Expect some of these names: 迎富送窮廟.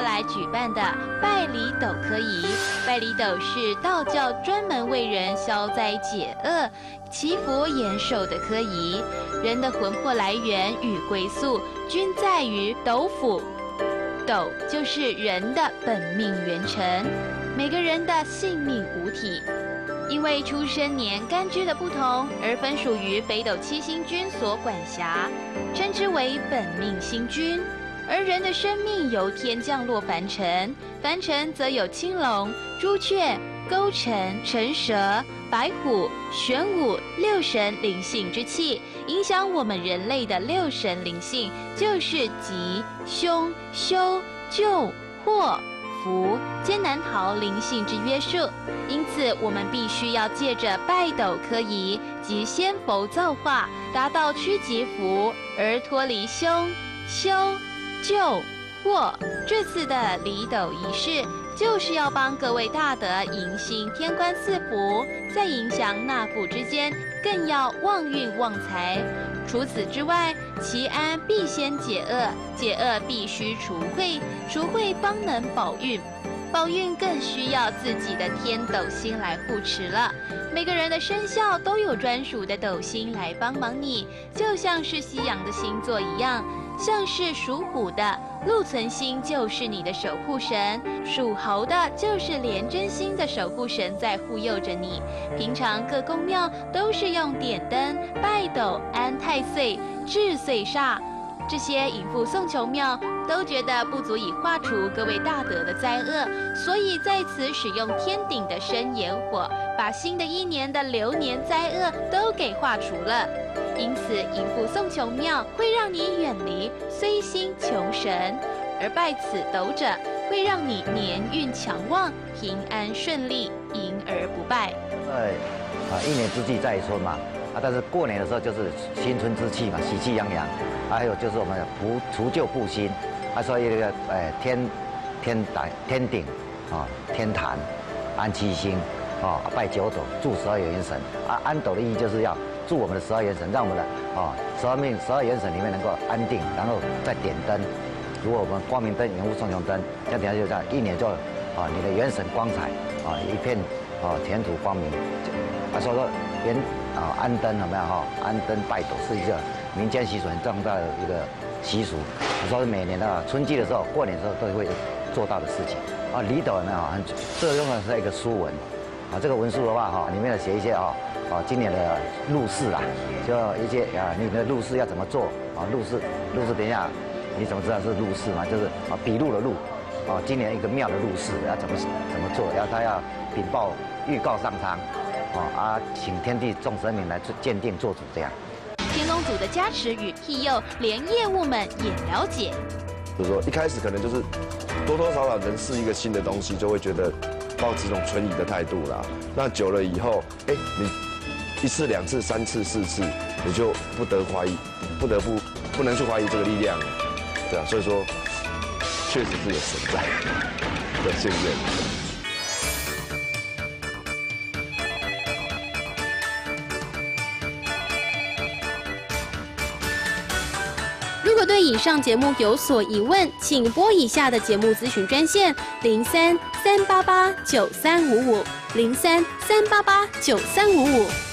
月来举办的拜礼斗科仪。拜礼斗是道教专门为人消灾解厄、祈福延寿的科仪。人的魂魄来源与归宿均在于斗府，斗就是人的本命元辰，每个人的性命无体。 因为出生年干支的不同，而分属于北斗七星君所管辖，称之为本命星君。而人的生命由天降落凡尘，凡尘则有青龙、朱雀、勾陈、辰蛇、白虎、玄武六神灵性之气。影响我们人类的六神灵性就是吉、凶、凶、救、祸、 福艰难逃灵性之约束，因此我们必须要借着拜斗科仪及仙佛造化，达到趋吉福而脱离凶、凶、救、祸。这次的礼斗仪式，就是要帮各位大德迎新天官赐福，在迎祥纳福之间，更要旺运旺财。 除此之外，祈安必先解厄，解厄必须除秽，除秽方能保运，保运更需要自己的天斗星来护持了。每个人的生肖都有专属的斗星来帮忙你，就像是西洋的星座一样，像是属虎的禄存星就是你的守护神，属猴的就是廉贞星的守护神在护佑着你。平常各宫庙都是用点灯、拜斗、 安太岁、治岁煞，这些引父送求庙都觉得不足以化除各位大德的灾厄，所以在此使用天鼎的生炎火，把新的一年的流年灾厄都给化除了。因此，引父送求庙会让你远离虽心求神，而拜此斗者会让你年运强旺、平安顺利、赢而不败。一年之计在于春嘛。 但是过年的时候就是新春之气嘛，喜气洋洋。还有就是我们除旧布新，所以这个天鼎啊，天坛安七星啊，拜九斗，祝12元神。安斗的意义就是要祝我们的12元神，让我们的12元神里面能够安定，然后再点灯。如果我们光明灯、迎福送穷灯，这样等下就这样一年就你的元神光彩一片前途光明。所以说安灯有没有哈？安灯拜斗是一个民间习俗很重要的一个习俗，说是每年的春季的时候、过年的时候都会做到的事情。礼斗有没有？这用的是一个书文，这个文书的话里面写一些今年的入世啦，就一些你的入世要怎么做入世等一下你怎么知道是入世嘛？就是笔录的录，今年一个庙的入世要怎么做？他要禀报预告上苍。 请天地众神明来鉴定做主，这样。天龙组的加持与庇佑，连业务们也了解。就是说，一开始可能就是多多少少人是一个新的东西，就会觉得抱持这种存疑的态度啦。那久了以后，你一次、两次、三次、四次，你就不得怀疑，不能去怀疑这个力量了，对啊，所以说，确实是有神在的信任。 如果对以上节目有所疑问，请拨以下的节目咨询专线03-388-9355，03-388-9355。